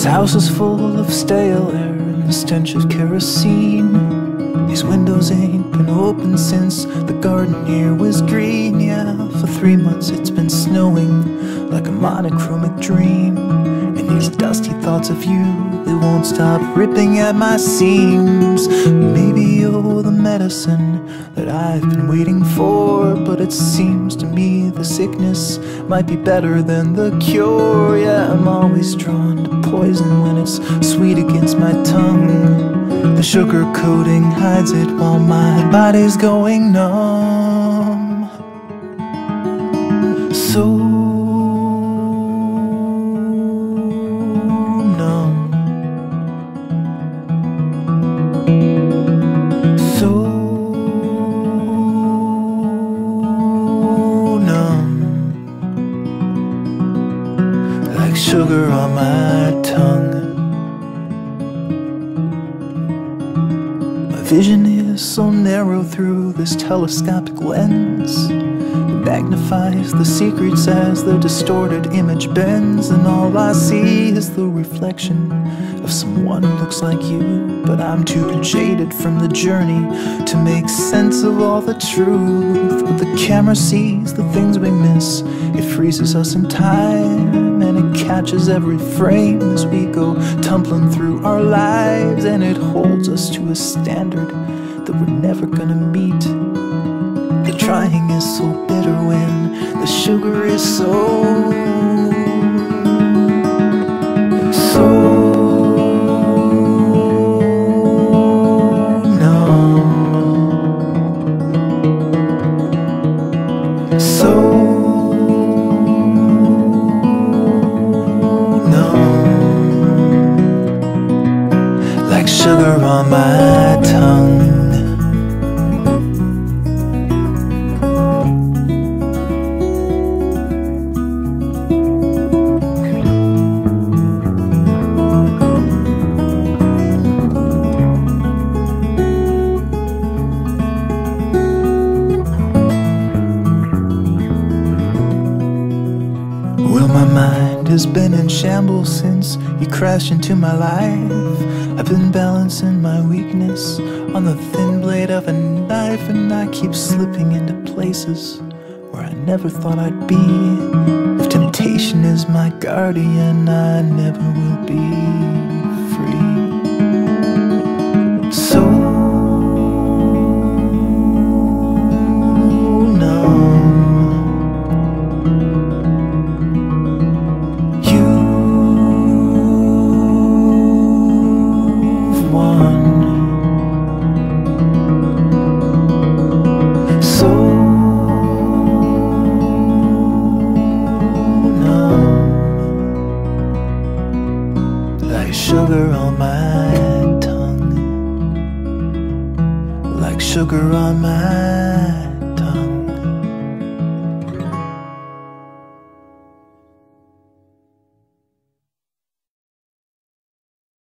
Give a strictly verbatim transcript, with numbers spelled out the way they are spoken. His house is full of stale air and the stench of kerosene. His windows ain't been open since the garden here was green. Yeah, for three months it's been snowing like a monochromic dream. And these dusty thoughts of you, they won't stop ripping at my seams. Maybe you're the medicine that I've been waiting for, but it seems to me the sickness might be better than the cure. Yeah, I'm always drawn to poison when it's sweet against my tongue. The sugar coating hides it while my body's going numb. So sugar on my tongue. My vision is so narrow through this telescopic lens. It magnifies the secrets as the distorted image bends. And all I see is the reflection of someone who looks like you. But I'm too jaded from the journey to make sense of all the truth. But the camera sees the things we miss. It freezes us in time, and it catches every frame as we go tumbling through our lives. And it holds us to a standard that we're never gonna meet. The trying is so bitter when the sugar is so sugar on my tongue. Well, my mind has been in shambles since you crashed into my life. I've been balancing my weakness on the thin blade of a knife, and I keep slipping into places where I never thought I'd be. If temptation is my guardian, I never will be free. So sugar on my tongue, like sugar on my